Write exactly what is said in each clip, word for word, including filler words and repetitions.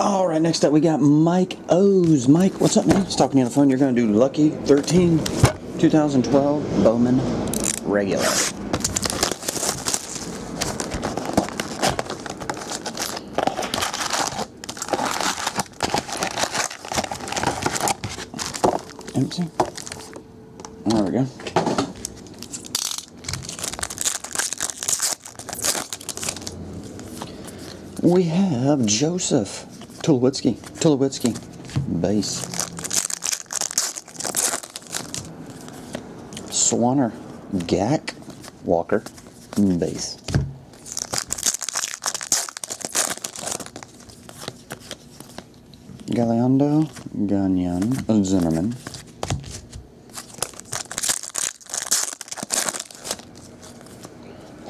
All right, next up we got Mike O's. Mike, what's up, man? Just talking to you on the phone. You're going to do Lucky thirteen, two thousand twelve Bowman Regular. Empty. There we go. We have Joseph Tulowitzki, Tulowitzki, base. Swanner, Gack, Walker, base. Galeando, Gagnon, Zinnerman.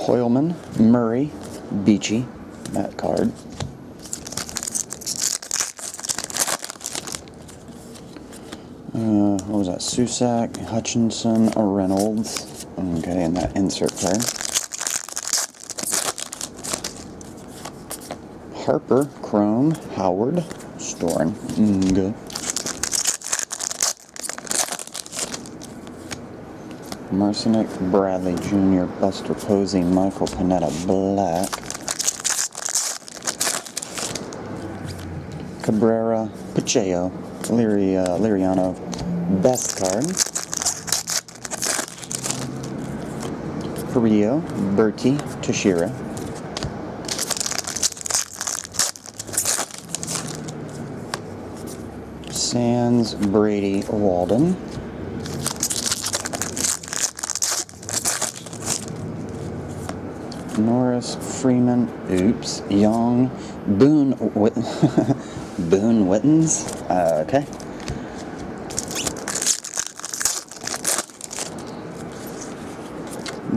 Hoyleman, Murray, Beachy, that card. Uh, what was that? Susac, Hutchinson, Reynolds. Okay, and that insert player. Harper, Chrome, Howard, Storn. Mm, good. Marcinic, Bradley Junior, Buster Posey, Michael Panetta, Black. Cabrera, Pacheo, Liri, uh, Liriano, best card. Perillo, Berkey, Tashira. Sands, Brady, Walden. Norris, Freeman, oops, Young, Boone Wittens. Boone Wittens. Uh, okay.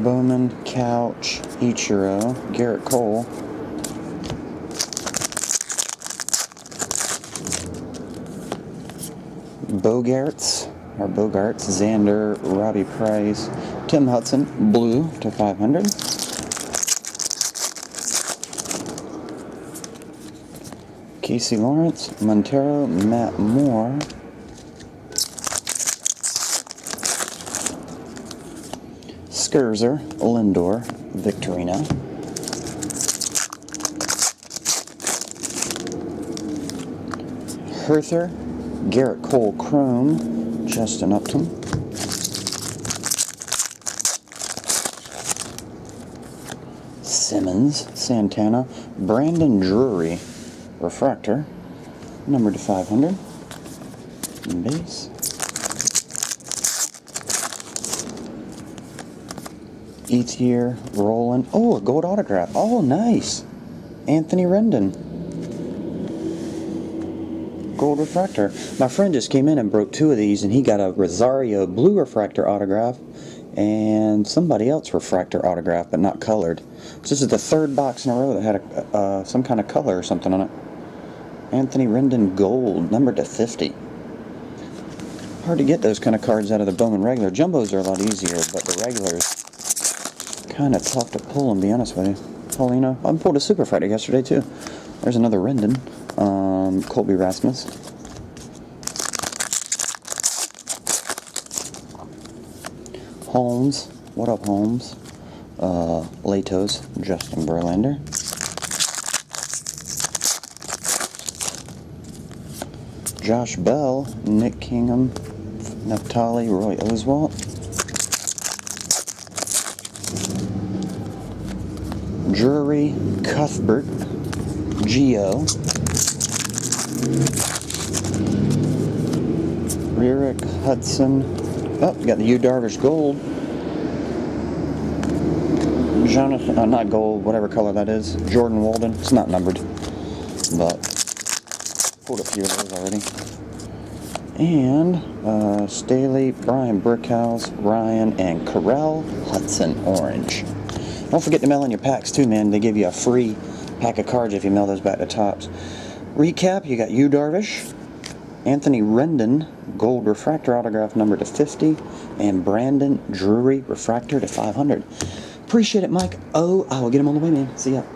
Bowman, Couch, Ichiro, Garrett Cole. Bogaerts, or Bogaerts, Xander, Robbie Price, Tim Hudson, blue to five hundred. Casey Lawrence, Montero, Matt Moore, Skurzer, Lindor, Victorina, Herther, Garrett Cole, Chrome, Justin Upton, Simmons, Santana, Brandon Drury, refractor, number to five hundred, base. E-tier, Roland, oh, a gold autograph, oh, nice, Anthony Rendon, gold refractor. My friend just came in and broke two of these, and he got a Rosario blue refractor autograph, and somebody else refractor autograph, but not colored. So this is the third box in a row that had a, uh, some kind of color or something on it. Anthony Rendon gold, numbered to fifty. Hard to get those kind of cards out of the Bowman regular. Jumbos are a lot easier, but the regulars kind of tough to pull, and be honest with you. Paulino, I pulled a Super Fighter yesterday too. There's another Rendon, um, Colby Rasmus. Holmes, what up, Holmes? Uh, Latos, Justin Verlander. Josh Bell, Nick Kingham, Naftali, Roy Oswalt, Drury, Cuthbert, Geo, Rierick, Hudson. Oh, got the U Darvish gold. Jonathan, uh, not gold, whatever color that is. Jordan Walden. It's not numbered, but. Pulled a few of those already. And uh, Staley, Brian Brickhouse, Ryan, and Corell Hudson Orange. Don't forget to mail in your packs too, man. They give you a free pack of cards if you mail those back to Topps. Recap, you got Yu Darvish, Anthony Rendon, gold refractor autograph number to fifty, and Brandon Drury refractor to five hundred. Appreciate it, Mike. Oh, I will get him on the way, man. See ya.